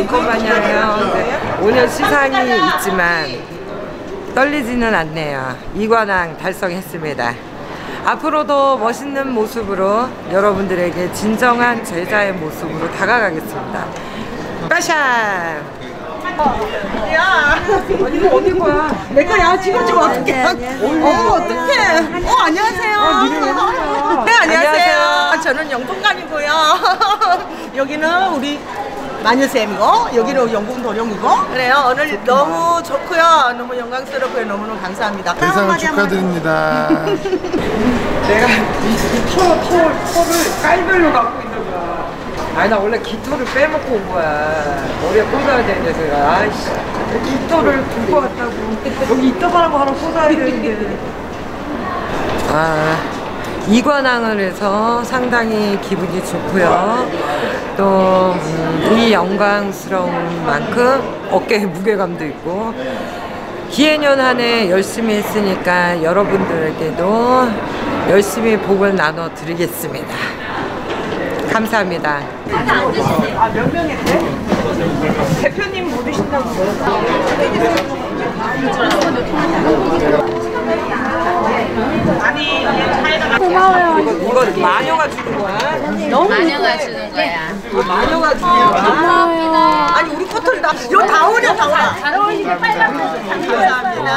눈꽃마녀요. 오늘 시상이 있지만 떨리지는 않네요. 2관왕 달성했습니다. 앞으로도 멋있는 모습으로 여러분들에게 진정한 제자의 모습으로 다가가겠습니다. 빠샤! 야! 아니, 이거 어디 거야? 내 거야? 지금 좀 어떡해? 어떡해? 안녕하세요. 네, 안녕하세요. 저는 영통감이고요. 여기는 우리 마녀쌤이고, 여기는 영국도령이고. 그래요. 오늘 너무 좋고요. 너무 영광스럽고요. 너무너무 감사합니다. 대상을 축하드립니다. 내가 이 털을 깔별로 갖고 있는 거야. 아니, 나 원래 깃털을 빼먹고 온 거야. 머리에 꽂아야 되는데, 제가. 아이씨. 깃털을 들고 왔다고. 여기 이따가라고 하러 꽂아야 되는데. 아, 2관왕을 해서 상당히 기분이 좋고요. 또, 이 영광스러운 만큼 어깨에 무게감도 있고, 기해년 한 해 열심히 했으니까 여러분들에게도 열심히 복을 나눠 드리겠습니다. 감사합니다. 아, 몇 명인데? 대표님 모르신다고. 아니, 고마워요. 이거 마녀가 주는 거야? 너무 마녀가 주는 거야. 마녀가 주는 거야. 고마워요. 아니, 우리 코털 다, 이거 다 어울려, 다 어울려. 잘 어울리게 빨간 거. 감사합니다.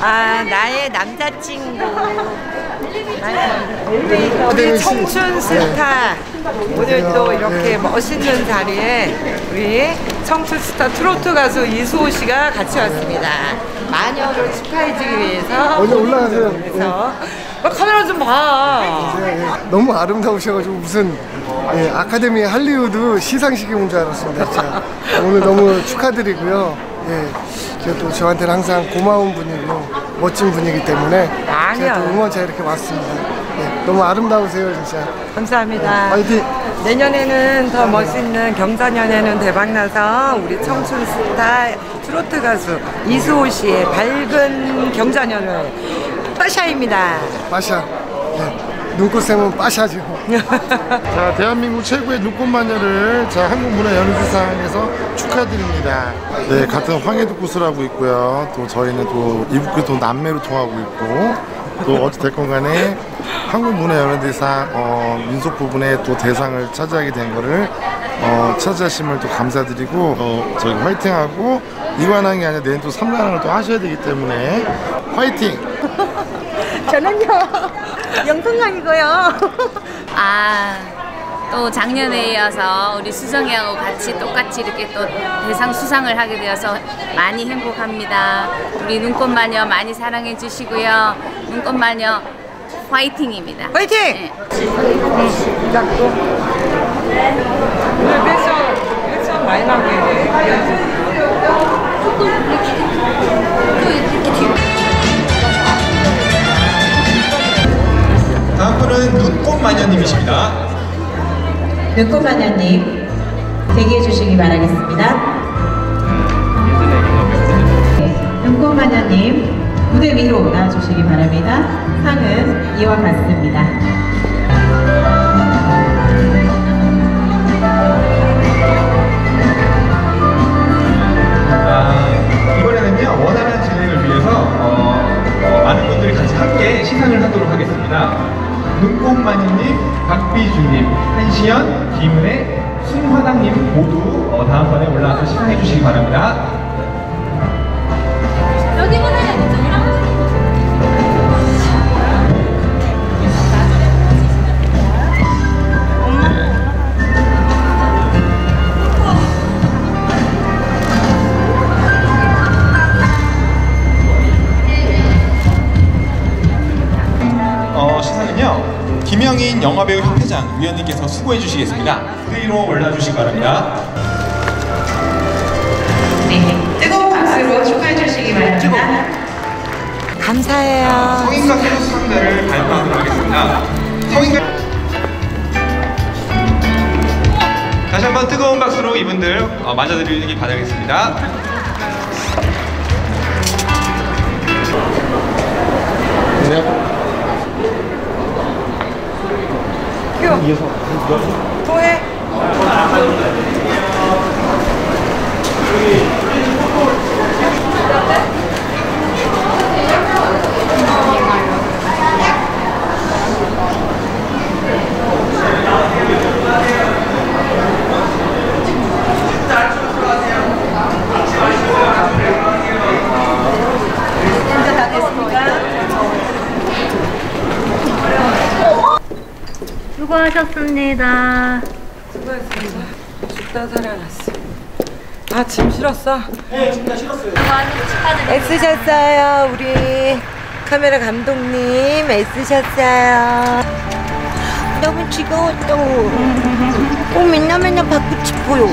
아, 나의 남자친구. 우리 청춘 스타. 오늘 또 이렇게 멋있는 자리에 우리 청춘 스타 트로트 가수 이수호 씨가 같이 왔습니다. 마녀를 축하해주기 위해서. 어디 올라가세요? 그래서 카메라 좀 봐. 너무 아름다우셔가지고 무슨 아카데미 할리우드 시상식이 온 줄 알았습니다. 자, 오늘 너무 축하드리고요. 예, 제가 또 저한테는 항상 고마운 분이고 멋진 분이기 때문에 제가 또 응원차 이렇게 왔습니다. 예, 너무 아름다우세요 진짜. 감사합니다. 화이팅! 내년에는 더 멋있는 경자년에는 대박나서 우리 청춘 스타 트로트 가수 이수호 씨의 밝은 경자년을 빠샤입니다. 빠샤. 예, 눈꽃쌤은 빠샤죠. 자, 대한민국 최고의 눈꽃마녀를 자 한국문화연예상에서 축하드립니다. 네, 같은 황해도꽃을 하고 있고요. 또 저희는 또 이북교통 남매로 통하고 있고, 또 어찌됐건 간에 한국문화연예대상 민속 부분에 또 대상을 차지하게 된 거를 차지하심을 또 감사드리고, 저희 화이팅하고 2관왕이 아니라 내일 또 3관왕을 또 하셔야 되기 때문에 화이팅! 저는요 영통강이고요. 아, 또 작년에 이어서 우리 수정이하고 같이 똑같이 이렇게 또 대상 수상을 하게 되어서 많이 행복합니다. 우리 눈꽃마녀 많이 사랑해 주시고요. 눈꽃마녀 화이팅입니다. 화이팅! 네. 오늘 패션 많이 나오게 돼. 다음 분은 눈꽃마녀님이십니다. 눈꽃마녀님 대기해 주시기 바라겠습니다. 눈꽃마녀님 무대 위로 나와주시기 바랍니다. 상은 이와 같습니다. 이번에는요 원활한 진행을 위해서 많은 분들이 같이 함께 시상을 하도록 하겠습니다. 눈꽃마녀님, 박비준님, 한시연, 김은혜, 순화당님 모두 다음번에 올라와서 시상해 주시기 바랍니다. 여기 보세요. 김영인 영화배우 협회장 위원님께서 수고해 주시겠습니다. 그 위로 올라주시기 바랍니다. 네, 뜨거운 박수로 축하해 주시기 바랍니다. 감사해요. 성인가수 수상자를 발표하도록 하겠습니다. 다시 한번 뜨거운 박수로 이분들 맞아드리기 바라겠습니다. 안녕. 종료. 또 해. 수고하셨습니다. 수고했습니다. 죽다 살아났어. 아, 짐 실었어? 네, 짐 다 실었어요. 애쓰셨어요. 우리 카메라 감독님 애쓰셨어요. 너무 즐거웠어. 꼭 맨날 바쁘지 보여.